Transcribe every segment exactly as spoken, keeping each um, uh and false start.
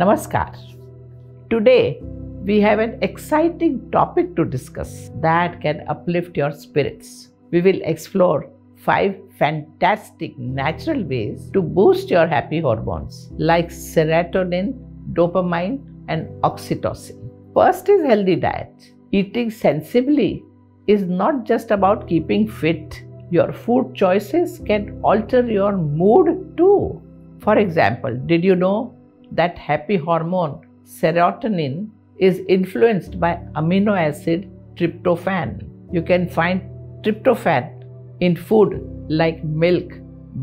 Namaskar. Today we have an exciting topic to discuss that can uplift your spirits. We will explore five fantastic natural ways to boost your happy hormones like serotonin, dopamine and oxytocin. First is healthy diet. Eating sensibly is not just about keeping fit. Your food choices can alter your mood too. For example, did you know that happy hormone serotonin is influenced by amino acid tryptophan? You can find tryptophan in food like milk,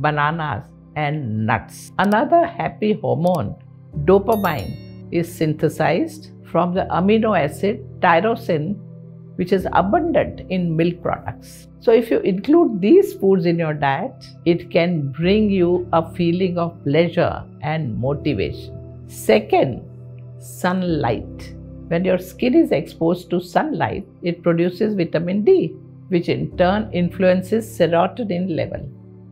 bananas and nuts. Another happy hormone, dopamine, is synthesized from the amino acid tyrosine, which is abundant in milk products. So if you include these foods in your diet, it can bring you a feeling of pleasure and motivation. Second, sunlight. When your skin is exposed to sunlight, it produces vitamin D, which in turn influences serotonin level.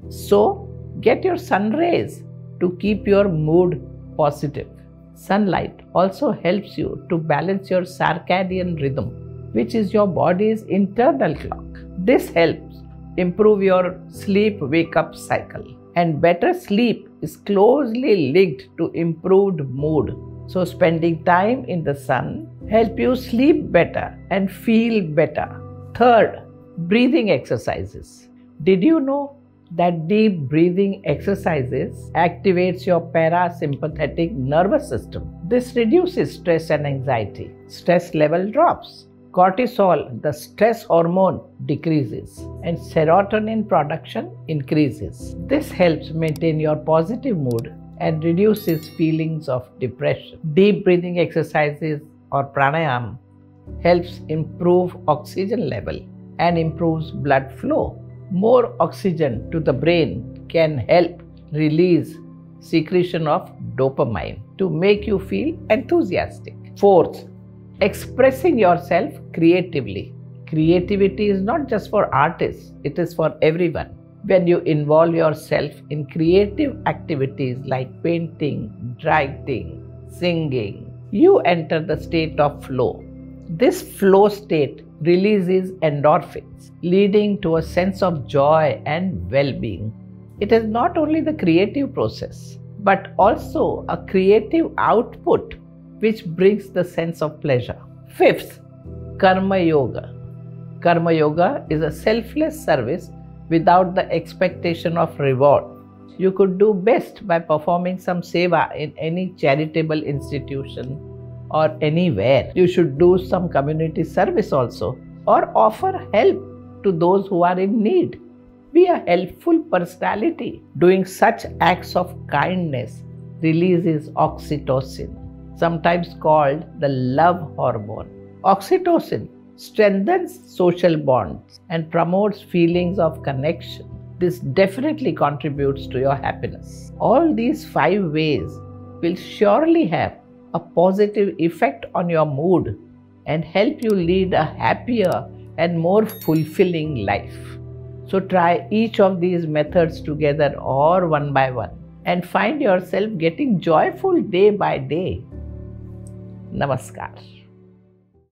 So get your sun rays to keep your mood positive. Sunlight also helps you to balance your circadian rhythm, which is your body's internal clock. This helps improve your sleep-wake-up cycle. And better sleep is closely linked to improved mood. So spending time in the sun helps you sleep better and feel better. Third, breathing exercises. Did you know that deep breathing exercises activates your parasympathetic nervous system? This reduces stress and anxiety. Stress level drops. Cortisol, the stress hormone, decreases and serotonin production increases. This helps maintain your positive mood and reduces feelings of depression. Deep breathing exercises or pranayama helps improve oxygen level and improves blood flow. More oxygen to the brain can help release secretion of dopamine to make you feel enthusiastic. Fourth, expressing yourself creatively. Creativity is not just for artists, it is for everyone. When you involve yourself in creative activities like painting, writing, singing, you enter the state of flow. This flow state releases endorphins, leading to a sense of joy and well-being. It is not only the creative process, but also a creative output which brings the sense of pleasure. Fifth, Karma Yoga. Karma Yoga is a selfless service without the expectation of reward. You could do best by performing some seva in any charitable institution or anywhere. You should do some community service also, or offer help to those who are in need. Be a helpful personality. Doing such acts of kindness releases oxytocin, sometimes called the love hormone. Oxytocin strengthens social bonds and promotes feelings of connection. This definitely contributes to your happiness. All these five ways will surely have a positive effect on your mood and help you lead a happier and more fulfilling life. So try each of these methods together or one by one and find yourself getting joyful day by day. Namaskar.